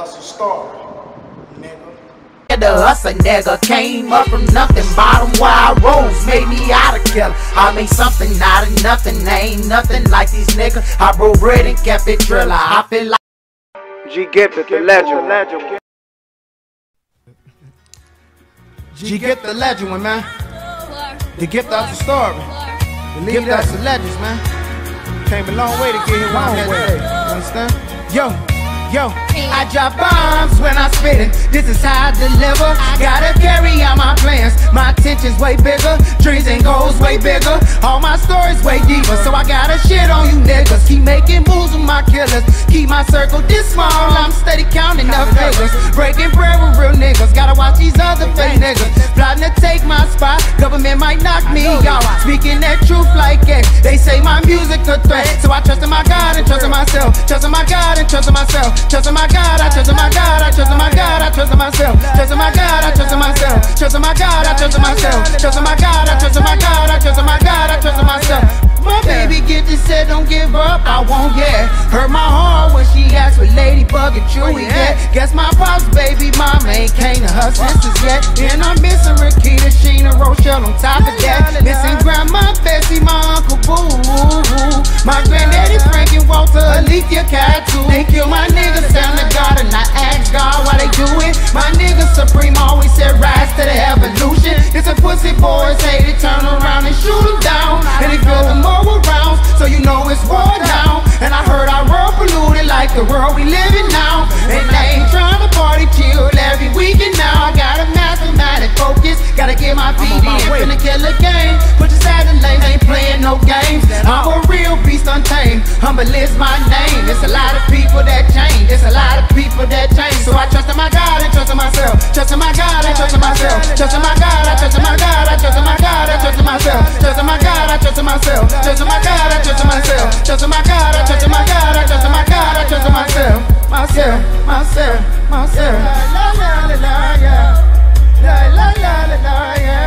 hustle started, nigga. The hustle nigga came up from nothing, bottom where I rose, made me out of killer. I made something out of nothing, I ain't nothing like these niggas. I broke bread and kept it driller. I feel like Gee Gifted The Legend. Gee Gifted The Legend, man. The gift of the story. The gift of the legends, man. Came a long way to get here one day. You understand? Yo, I drop bombs when I spit it. This is how I deliver. Gotta carry out my plans. My attention's way bigger. Dreams and goals way bigger. All my stories way deeper. So I gotta shit on you niggas. Keep making moves with my killers. Keep my circle this small. I'm steady counting up figures. Breaking bread with real niggas. Gotta watch these other fake niggas. Plotting to take my spot. Government might knock me out. Speaking that truth like X. They say my music a threat. So I trust in my God and trust in myself. Trust in my God and trust in myself. Trust in my God, I trust in my God, I trust in my God, I trust in myself. Trust in my God, I trust in myself. Trust in my God, I trust in myself. Trust in my God, I trust in my God, I trust in my God, I trust in myself. My baby Gifted said don't give up, I won't get. Hurt my heart when she asked for Ladybug and Chewy yet. Guess my pops, baby mama ain't came to her senses yet. And I'm missing Rikita, Sheena, Rochelle on top of that. Missing Grandma Fessy, my Uncle Boo. My granddaddy Frank and Walter, Aletheia, Kattu. They kill my niggas down the garden, I ask God why they do it. My nigga Supreme always said rise to the evolution. It's a pussy boys hate it, turn around and shoot them down. And they feel the moral rounds, so you know it's war now. And I heard our world polluted like the world we living now. And I ain't trying to party, chill every weekend now. I gotta mastermind and focus, gotta get my PD in the killer game. Put your side in lane, ain't playing no games. I'm a real beast untamed, humble is my name. It's a lot of people that change, it's a lot of people that change. So I trust in my God and trust in myself. Trust in my God and trust in myself. Trust in my God, I trust in my God, I trust in my God, I trust in myself. Trust in my God, I trust in myself. Trust in my God, I trust in myself. Trust in my God, I trust in my God, I trust in my God, I trust in myself. Myself. La la la la la la la la la la.